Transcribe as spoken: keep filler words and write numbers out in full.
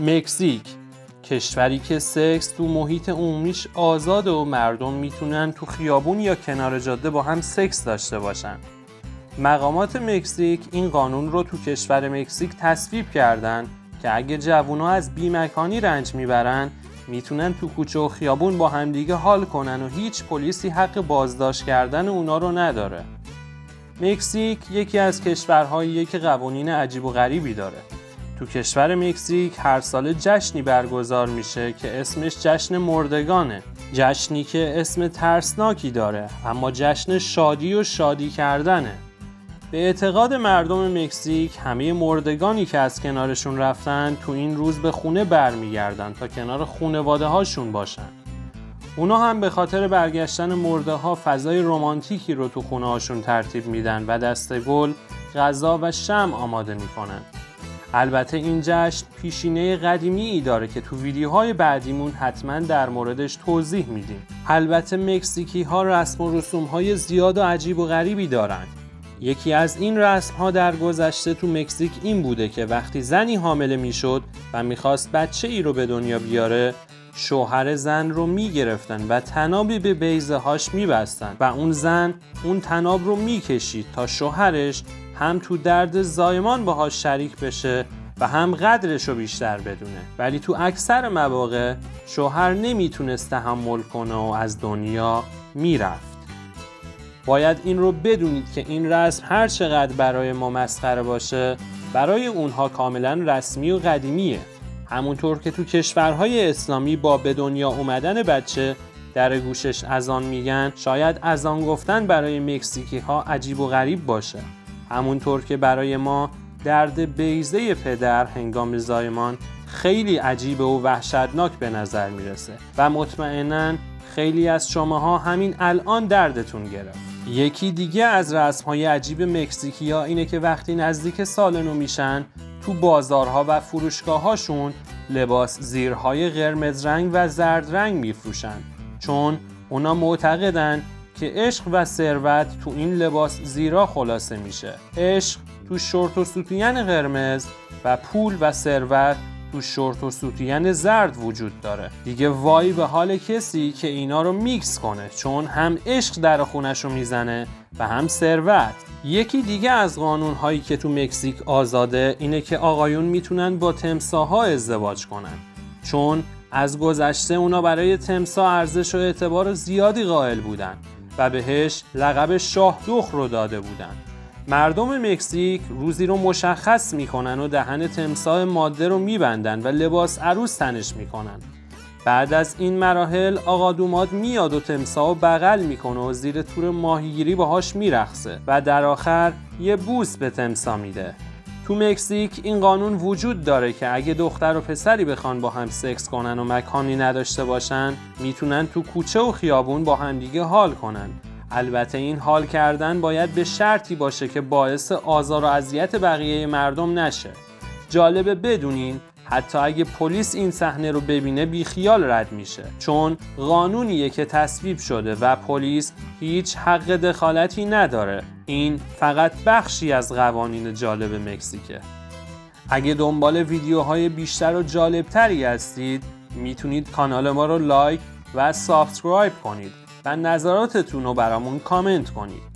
مکزیک، کشوری که سکس تو محیط عمومیش آزاده و مردم میتونن تو خیابون یا کنار جاده با هم سکس داشته باشن. مقامات مکزیک این قانون رو تو کشور مکزیک تصویب کردن که اگه جوونا از بیمکانی رنج میبرن میتونن تو کوچه و خیابون با همدیگه حال کنن و هیچ پلیسی حق بازداشت کردن اونا رو نداره. مکزیک یکی از کشورهاییه که قوانین عجیب و غریبی داره. تو کشور مکزیک هر سال جشنی برگزار میشه که اسمش جشن مردگانه. جشنی که اسم ترسناکی داره اما جشن شادی و شادی کردنه. به اعتقاد مردم مکزیک همه مردگانی که از کنارشون رفتن تو این روز به خونه برمیگردن تا کنار خونواده هاشون باشن. اونا هم به خاطر برگشتن مرده ها فضای رمانتیکی رو تو خونه هاشون ترتیب میدن و دسته گل، غذا و شمع آماده میکنن. البته این جشن پیشینه قدیمی ای داره که تو ویدیوهای بعدیمون حتما در موردش توضیح میدیم. البته مکزیکی ها رسم و رسوم های زیاد و عجیب و غریبی دارن. یکی از این رسم ها در گذشته تو مکزیک این بوده که وقتی زنی حامله میشد و میخواست بچه ای رو به دنیا بیاره، شوهر زن رو میگرفتن و تنابی به بیضه هاش میبستن و اون زن اون تناب رو میکشید تا شوهرش هم تو درد زایمان باهاش شریک بشه و هم قدرش رو بیشتر بدونه. ولی تو اکثر مواقع شوهر نمیتونست تحمل کنه و از دنیا میرفت. باید این رو بدونید که این رسم هر چقدر برای ما مسخره باشه، برای اونها کاملا رسمی و قدیمیه. همونطور که تو کشورهای اسلامی با به دنیا اومدن بچه در گوشش اذان میگن، شاید اذان گفتن برای مکزیکی ها عجیب و غریب باشه. همونطور که برای ما درد بیضه پدر هنگام زایمان خیلی عجیبه و وحشتناک به نظر میرسه و مطمئناً خیلی از شماها همین الان دردتون گرفت. یکی دیگه از رسم‌های عجیب مکزیکی‌ها اینه که وقتی نزدیک سال نو میشن، تو بازارها و فروشگاه‌هاشون لباس زیرهای قرمز رنگ و زرد رنگ میفروشن، چون اونا معتقدن که عشق و ثروت تو این لباس زیرا خلاصه میشه. عشق تو شورت و سوتین قرمز و پول و ثروت تو شورت و سوتین زرد وجود داره. دیگه وای به حال کسی که اینا رو میکس کنه، چون هم عشق در خونش رو میزنه و هم ثروت. یکی دیگه از قانون هایی که تو مکزیک آزاده اینه که آقایون میتونن با تمساها ازدواج کنن، چون از گذشته اونا برای تمساح ارزش و اعتبار زیادی قائل بودن و بهش لقب شاه دخ رو داده بودن. مردم مکزیک روزی رو مشخص میکنن و دهن تمساح ماده رو میبندن و لباس عروس تنش میکنن. بعد از این مراحل آقا دوماد میاد و تمساح رو بغل میکنه و زیر تور ماهیگیری باهاش میرقصه و در آخر یه بوس به تمساح میده. تو مکزیک این قانون وجود داره که اگه دختر و پسری بخوان با هم سکس کنن و مکانی نداشته باشن، میتونن تو کوچه و خیابون با هم دیگه حال کنن. البته این حال کردن باید به شرطی باشه که باعث آزار و اذیت بقیه مردم نشه. جالبه بدونین حتی اگه پلیس این صحنه رو ببینه بیخیال رد میشه، چون قانونیه که تصویب شده و پلیس هیچ حق دخالتی نداره. این فقط بخشی از قوانین جالب مکزیکه. اگه دنبال ویدیوهای بیشتر و جالبتری هستید میتونید کانال ما رو لایک و سابسکرایب کنید و نظراتتون رو برامون کامنت کنید.